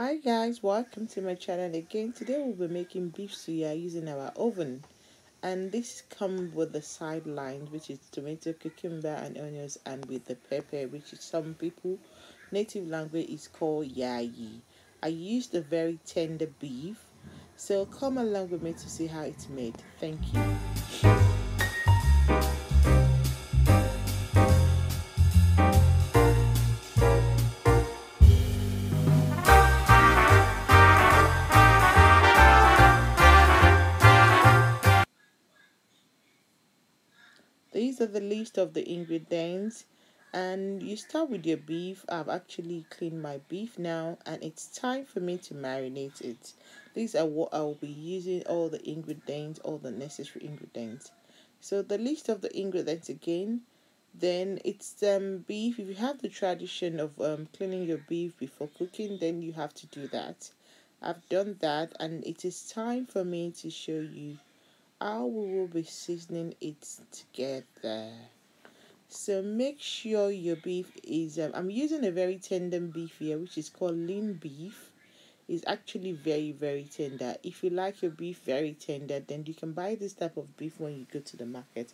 Hi guys, welcome to my channel again. Today we'll be making beef suya using our oven, and this comes with the sidelines, which is tomato, cucumber and onions, and with the pepper, which is some people native language is called yaji. I used a very tender beef, so come along with me to see how it's made. Thank you. These are the list of the ingredients, and you start with your beef. I've actually cleaned my beef now, and it's time for me to marinate it. These are what I will be using, all the ingredients, all the necessary ingredients. So the list of the ingredients again, then it's beef. If you have the tradition of cleaning your beef before cooking, then you have to do that. I've done that, and it is time for me to show you how we will be seasoning it together. So make sure your beef is I'm using a very tender beef here, which is called lean beef. It's actually very tender. If you like your beef very tender, then you can buy this type of beef when you go to the market.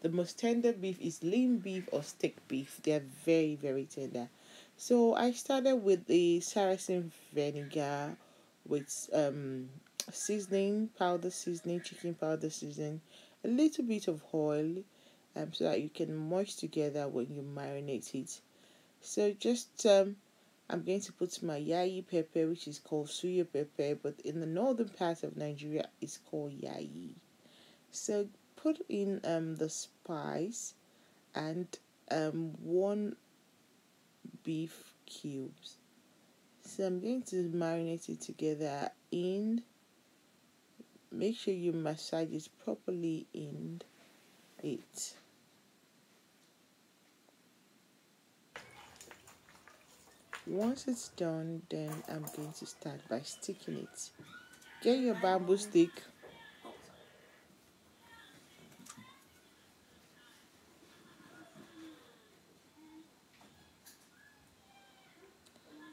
The most tender beef is lean beef or steak beef. They are very tender. So I started with the Saracen vinegar with seasoning, powder seasoning, chicken powder seasoning, a little bit of oil, so that you can moist together when you marinate it. So just I'm going to put my yaji pepper, which is called suya pepper, but in the northern part of Nigeria it's called yaji. So put in the spice and one beef cubes. So I'm going to marinate it together in. Make sure you massage it properly in it. Once it's done, then I'm going to start by sticking it. Get your bamboo stick.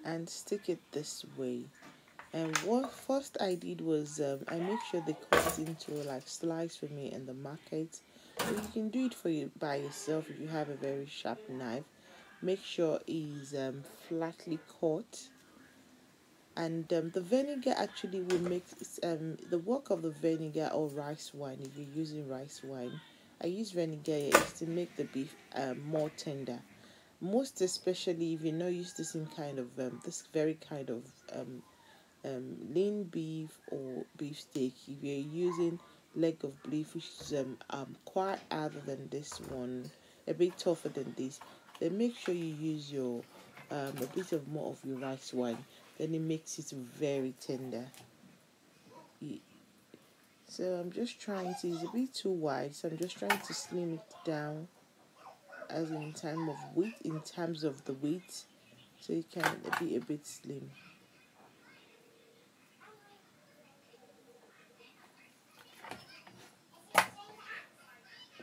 And stick it this way. And what first I did was I make sure they cut it into like slice for me in the market. So you can do it for you by yourself if you have a very sharp knife. Make sure it's flatly cut. And the vinegar actually will make the work of the vinegar or rice wine. If you're using rice wine, I use vinegar here to make the beef more tender. Most especially if you're not used to some kind of this very kind of lean beef or beef steak. If you're using leg of beef, which is quite other than this one, a bit tougher than this, then make sure you use your a bit of more of your rice wine. Then it makes it very tender. So I'm just trying to, it's a bit too wide, so I'm just trying to slim it down as in time of width, in terms of the width, so it can be a bit slim.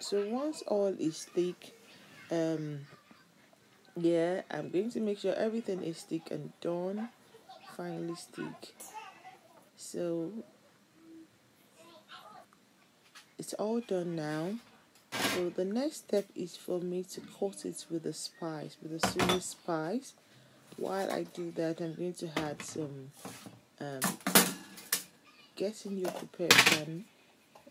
So once all is thick, I'm going to make sure everything is thick and done, finally thick. So it's all done now. So the next step is for me to coat it with the spice, with the suya spice. While I do that, I'm going to add some getting your preparation.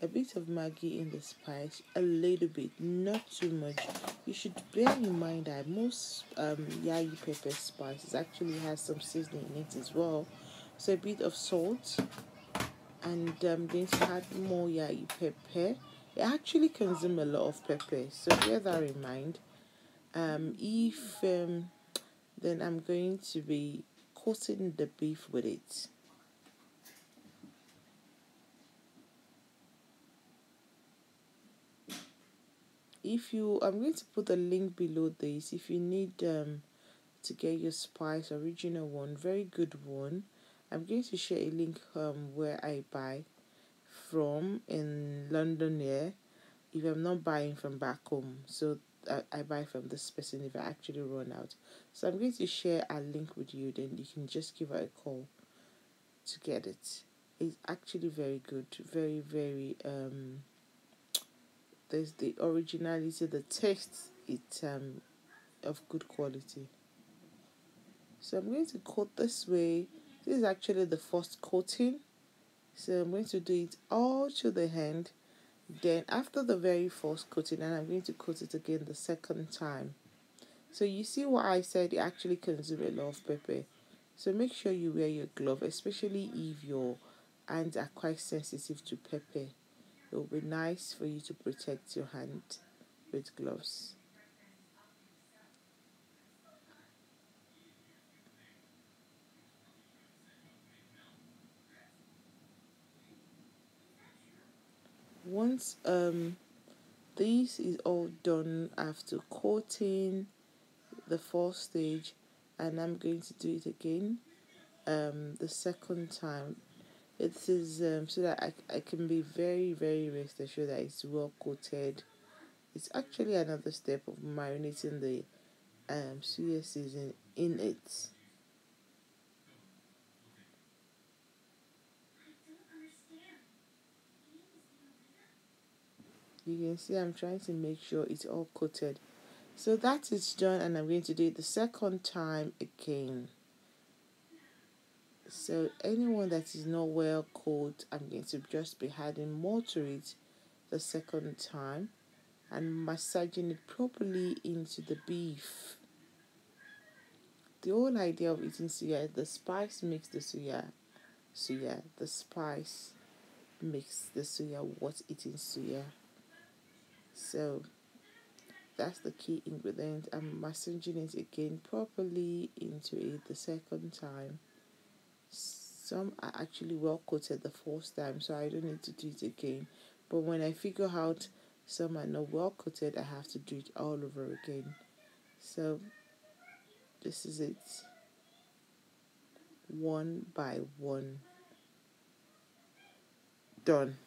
A bit of Maggi in the spice, a little bit, not too much. You should bear in mind that most yaji pepper spices actually has some seasoning in it as well. So a bit of salt, and I'm going to add more yaji pepper. It actually consumes a lot of pepper, so bear that in mind. Then I'm going to be coating the beef with it. I'm going to put the link below this if you need to get your spice, original one, very good one. I'm going to share a link where I buy from in London here, if I'm not buying from back home. So I buy from this person if I actually run out. So I'm going to share a link with you, then you can just give her a call. to get it. It's actually very good, very there's the originality, the taste, it's of good quality. So I'm going to coat this way. This is actually the first coating, so I'm going to do it all to the hand. Then after the very first coating, and I'm going to coat it again the second time. So you see what I said, it actually consumes a lot of pepper. So make sure you wear your glove, especially if your hands are quite sensitive to pepper. It will be nice for you to protect your hand with gloves. Once this is all done after coating the first stage, and I'm going to do it again the second time. It is so that I can be very rest assured that it's well coated. It's actually another step of marinating the suya season in it. You can see I'm trying to make sure it's all coated. So that is done, and I'm going to do it the second time again. So anyone that is not well coated, I'm going to just be adding more to it the second time and massaging it properly into the beef. The whole idea of eating suya is the spice makes the suya. The spice makes the suya what eating suya. So that's the key ingredient. I'm massaging it again properly into it the second time. Some are actually well coated the first time, so I don't need to do it again. But when I figure out some are not well coated, I have to do it all over again. So this is it, one by one, done.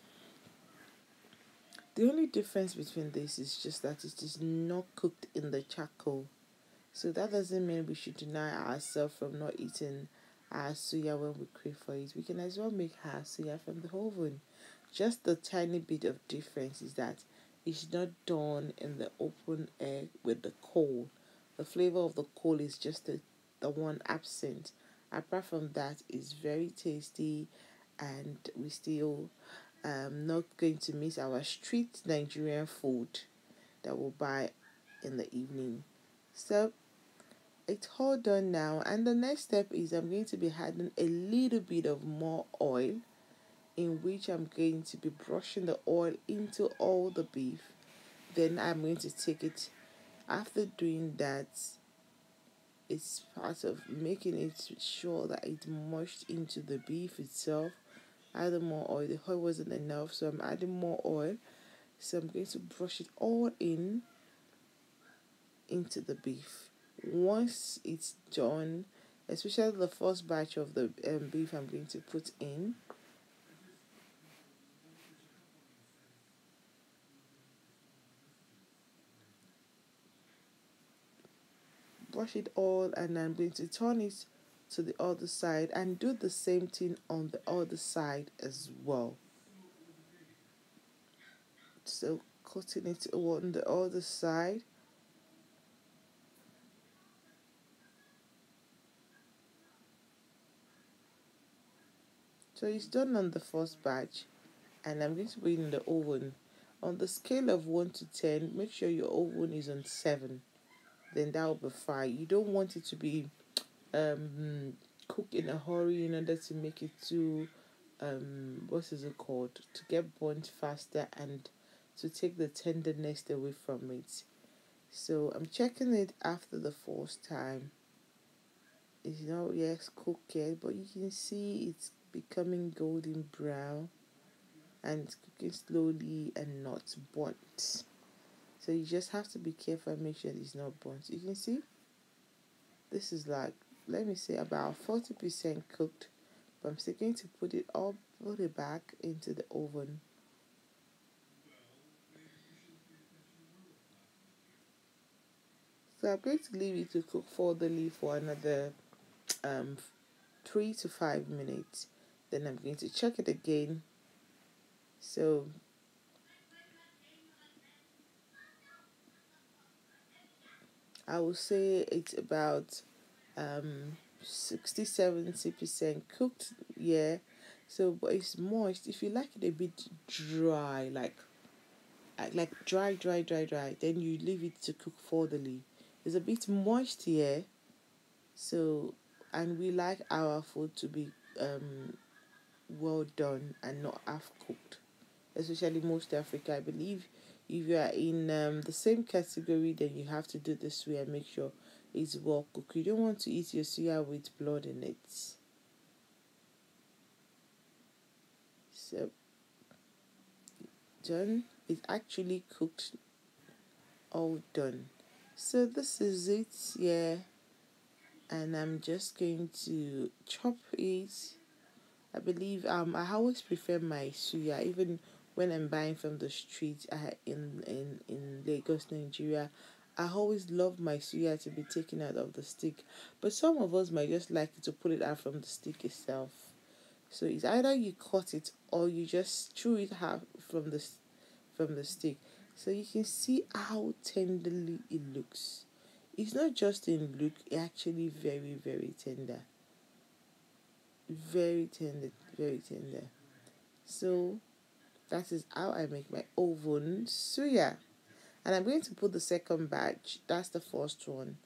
The only difference between this is just that it is not cooked in the charcoal. So that doesn't mean we should deny ourselves from not eating our suya when we crave for it. We can as well make our suya from the oven. Just the tiny bit of difference is that it's not done in the open air with the coal. The flavor of the coal is just the one absent. Apart from that, it's very tasty, and we still... I'm not going to miss our street Nigerian food that we'll buy in the evening. So it's all done now, and the next step is I'm going to be adding a little bit of more oil, in which I'm going to be brushing the oil into all the beef. Then I'm going to take it. After doing that, it's part of making it sure that it's mushed into the beef itself. Adding more oil. The oil wasn't enough, so I'm adding more oil. So I'm going to brush it all in into the beef. Once it's done, especially the first batch of the beef, I'm going to put in. Brush it all, and I'm going to turn it to the other side and do the same thing on the other side as well. So cutting it on the other side. So it's done on the first batch, and I'm going to put it in the oven. On the scale of 1 to 10, make sure your oven is on 7. Then that will be fine. You don't want it to be cook in a hurry in order to make it too to get burnt faster and to take the tenderness away from it. So I'm checking it after the first time. It's not yet cooked yet, but you can see it's becoming golden brown, and it's cooking slowly and not burnt. So you just have to be careful and make sure it's not burnt. You can see this is like, let me say, about 40% cooked, but I'm still going to put it back into the oven. So I'm going to leave it to cook further for another 3 to 5 minutes. Then I'm going to check it again. So I will say it's about 60-70% cooked, yeah. So but it's moist. If you like it a bit dry, like dry, then you leave it to cook furtherly. It's a bit moist here, so, and we like our food to be well done and not half cooked, especially most Africa. I believe if you are in the same category, then you have to do this way and make sure it's well cooked. You don't want to eat your suya with blood in it. So done. It's actually cooked, all done. So this is it, yeah. And I'm just going to chop it. I believe I always prefer my suya, even when I'm buying from the street in Lagos, Nigeria. I always love my suya to be taken out of the stick, but some of us might just like to pull it out from the stick itself. So it's either you cut it or you just chew it half from the stick. So you can see how tenderly it looks. It's not just in look, it's actually very, very tender. Very tender, very tender. So that is how I make my oven suya. And I'm going to put the second batch. That's the first one.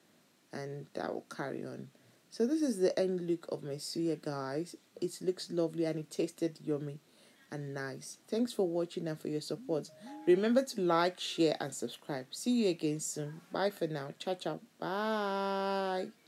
And that will carry on. So this is the end look of my suya, guys. It looks lovely and it tasted yummy and nice. Thanks for watching and for your support. Remember to like, share and subscribe. See you again soon. Bye for now. Ciao, ciao. Bye.